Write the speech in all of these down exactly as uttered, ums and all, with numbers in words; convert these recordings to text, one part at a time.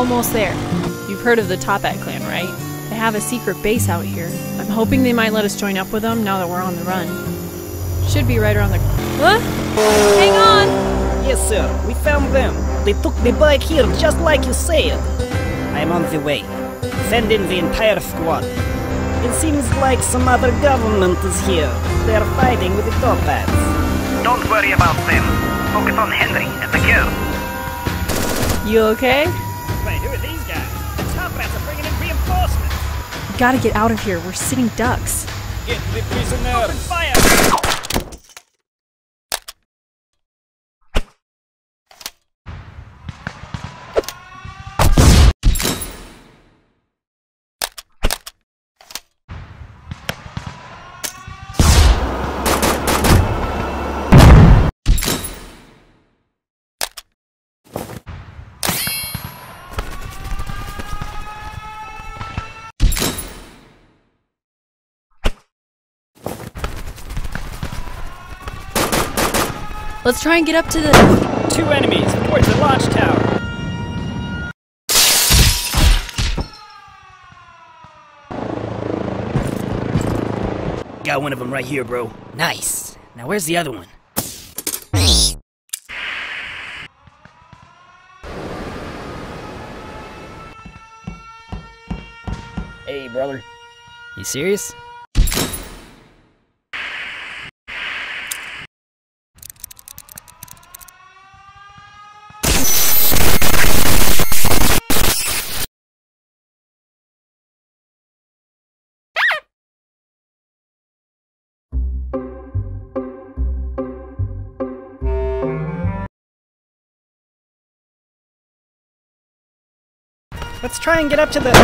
almost there. You've heard of the Toppat Clan, right? They have a secret base out here. I'm hoping they might let us join up with them now that we're on the run. Should be right around the... Huh? Hang on! Yes, sir. We found them. They took me back here just like you said. I'm on the way. Send in the entire squad. It seems like some other government is here. They're fighting with the Toppats. Don't worry about them. Focus on Henry and the girl. You okay? Wait, who are these guys? The Toppats are bringing in reinforcements. We gotta get out of here. We're sitting ducks. Get the prisoners. Open fire! Let's try and get up to the... Two enemies towards the launch tower. Got one of them right here, bro. Nice. Now where's the other one? Hey, brother. You serious? Let's try and get up to the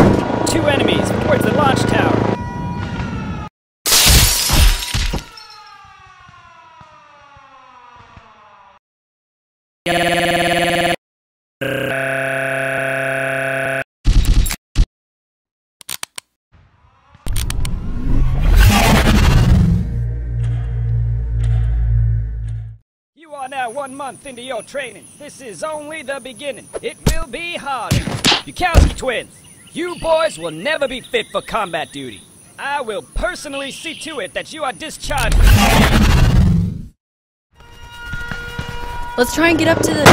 two enemies towards the launch tower. Yeah. You are now one month into your training. This is only the beginning. It will be harder. Kalstein twins, you boys will never be fit for combat duty. I will personally see to it that you are discharged. Let's try and get up to the...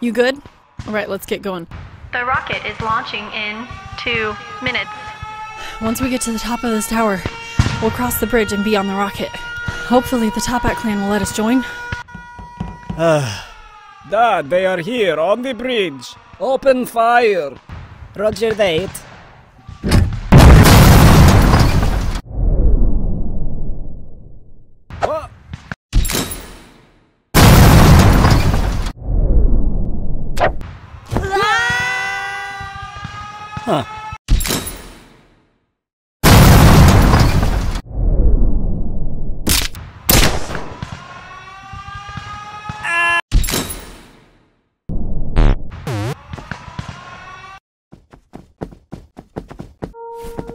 You good? Alright, let's get going. The rocket is launching in two minutes. Once we get to the top of this tower, we'll cross the bridge and be on the rocket. Hopefully the Toppat Clan will let us join. Ah, Dad, they are here on the bridge. Open fire. Roger that. Oh. Huh.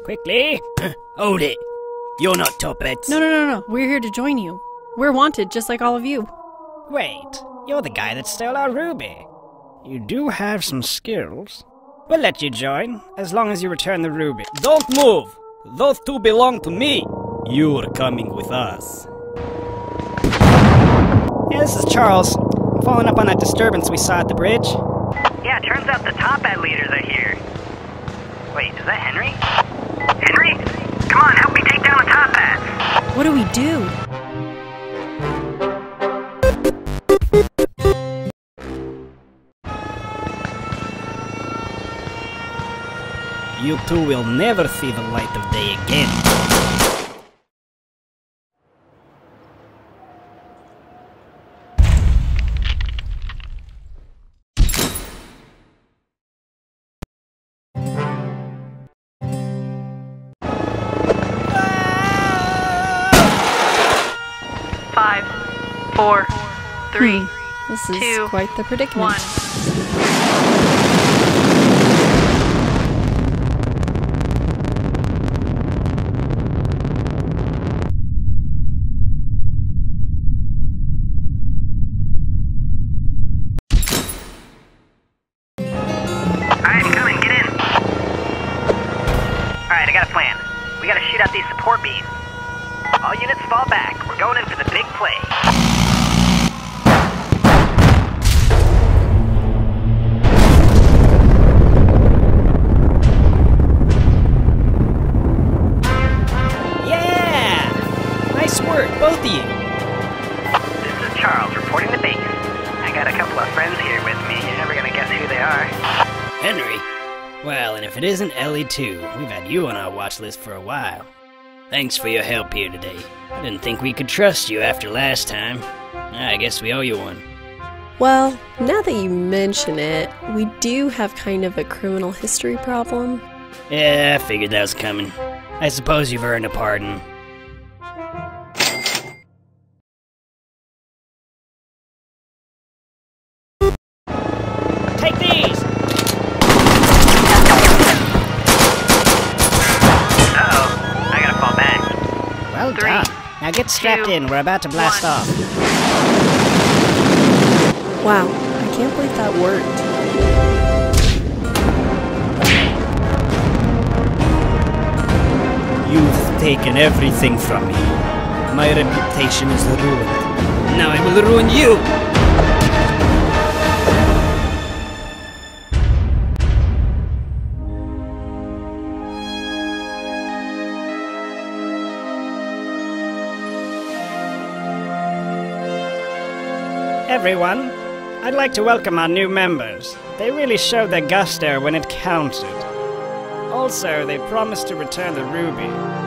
Quickly! Hold it! You're not Toppats. No, no, no, no. We're here to join you. We're wanted, just like all of you. Wait, you're the guy that stole our ruby. You do have some skills. We'll let you join, as long as you return the ruby. Don't move! Those two belong to me! You're coming with us. Yeah, this is Charles. I'm following up on that disturbance we saw at the bridge. Yeah, turns out the Toppat leaders are here. Wait, is that Henry? Henry? Come on, help me take down the Toppats! What do we do? You two will never see the light of day again. Four, three, hmm. This is two, quite the predicament. One. Report beam. All units fall back. We're going in for the big play. Both of you. This is Charles reporting to Bacon. I got a couple of friends here with me. You're never gonna guess who they are. Henry? Well, and if it isn't Ellie too, we've had you on our watch list for a while. Thanks for your help here today. I didn't think we could trust you after last time. I guess we owe you one. Well, now that you mention it, we do have kind of a criminal history problem. Yeah, I figured that was coming. I suppose you've earned a pardon. Now get strapped in, we're about to blast off. Wow, I can't believe that worked. You've taken everything from me. My reputation is ruined. Now I will ruin you! Everyone, I'd like to welcome our new members. They really showed their gusto when it counted. Also, they promised to return the ruby.